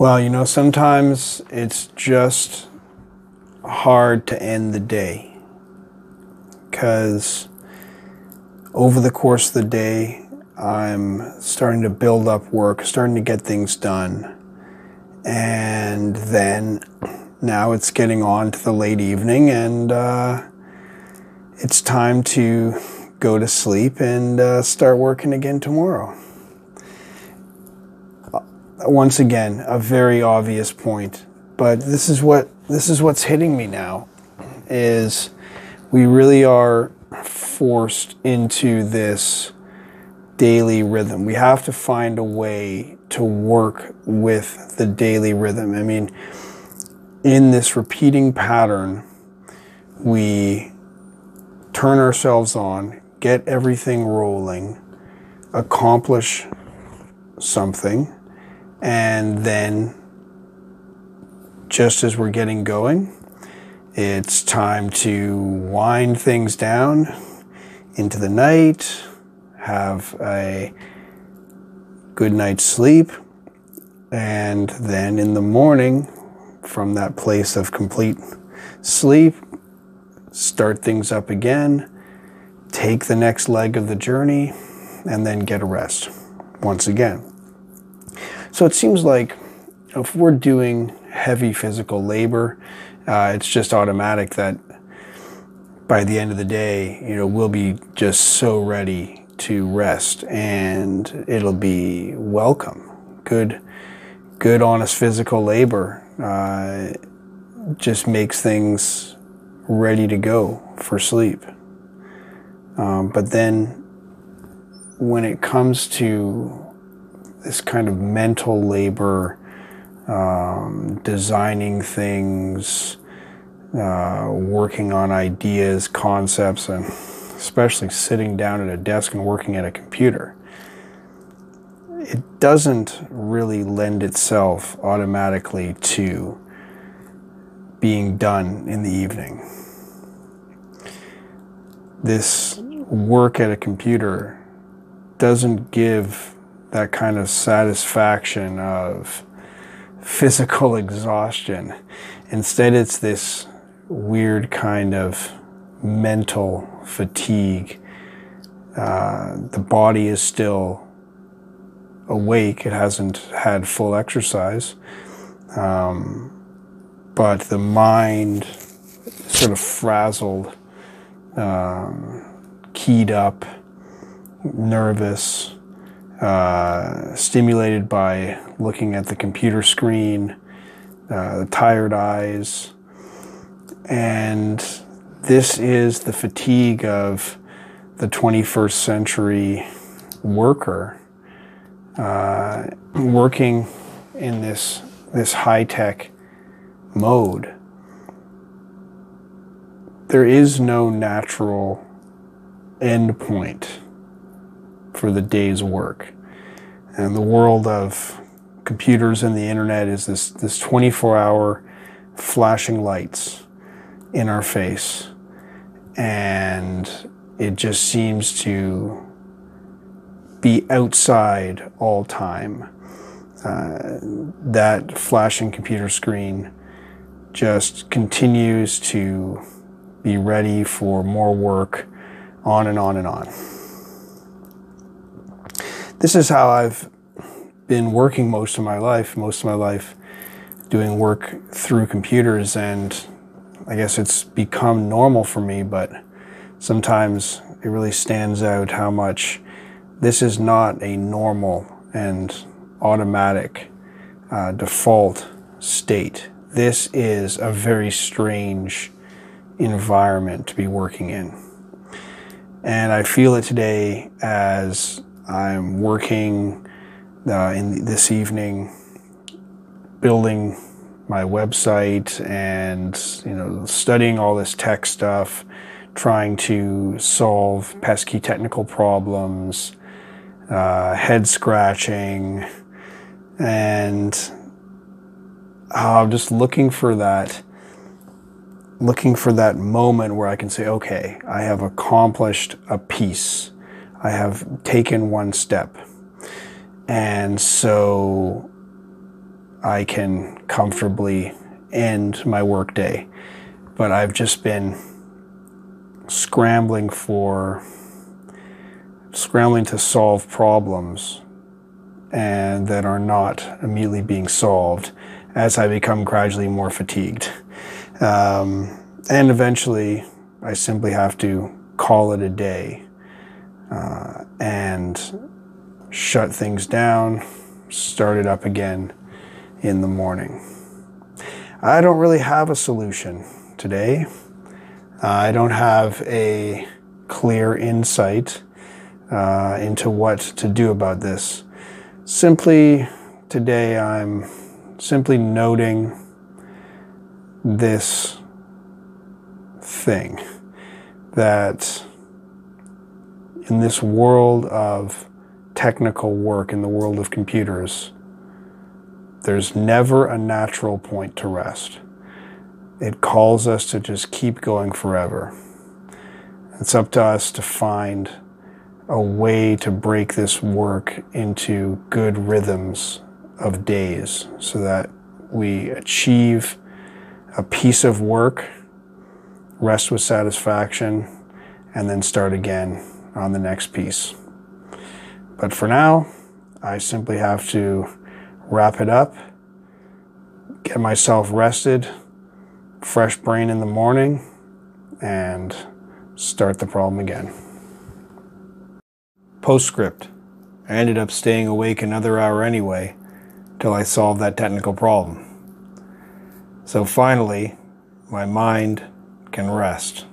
Well, you know, sometimes it's just hard to end the day, because over the course of the day, I'm starting to build up work, starting to get things done, and then now it's getting on to the late evening, and it's time to go to sleep and start working again tomorrow. Once again, a very obvious point, but this is what's hitting me now, is we really are forced into this daily rhythm. We have to find a way to work with the daily rhythm. I mean, in this repeating pattern, we turn ourselves on, get everything rolling, accomplish something, and then just as we're getting going, it's time to wind things down into the night, have a good night's sleep, and then in the morning, from that place of complete sleep, start things up again, take the next leg of the journey, and then get a rest once again. So it seems like if we're doing heavy physical labor, it's just automatic that by the end of the day, you know, we'll be just so ready to rest, and it'll be welcome. Good, honest physical labor just makes things ready to go for sleep. But then when it comes to this kind of mental labor, designing things, working on ideas, concepts, and especially sitting down at a desk and working at a computer, it doesn't really lend itself automatically to being done in the evening. This work at a computer doesn't give that kind of satisfaction of physical exhaustion. Instead, it's this weird kind of mental fatigue. The body is still awake. It hasn't had full exercise. But the mind sort of frazzled, keyed up, nervous, stimulated by looking at the computer screen, tired eyes. And this is the fatigue of the 21st century worker, working in this high-tech mode. There is no natural end point for the day's work. And the world of computers and the internet is this 24-hour flashing lights in our face. And it just seems to be outside all time. That flashing computer screen just continues to be ready for more work, on and on and on. This is how I've been working most of my life doing work through computers, and I guess it's become normal for me, but sometimes it really stands out how much this is not a normal and automatic default state. This is a very strange environment to be working in. And I feel it today as I'm working this evening, building my website and, you know, studying all this tech stuff, trying to solve pesky technical problems, head scratching, and I'm just looking for that moment where I can say, okay, I have accomplished a piece. I have taken one step. And so I can comfortably end my workday. But I've just been scrambling to solve problems and that are not immediately being solved as I become gradually more fatigued. And eventually I simply have to call it a day and shut things down, start it up again in the morning. I don't really have a solution today. I don't have a clear insight into what to do about this. Simply today, I'm simply noting this thing that in this world of technical work, in the world of computers, there's never a natural point to rest. It calls us to just keep going forever. It's up to us to find a way to break this work into good rhythms of days so that we achieve a piece of work, rest with satisfaction, and then start again on the next piece. But for now, I simply have to wrap it up, get myself rested, fresh brain in the morning, and start the problem again. Postscript. I ended up staying awake another hour anyway till I solved that technical problem. So finally, my mind can rest.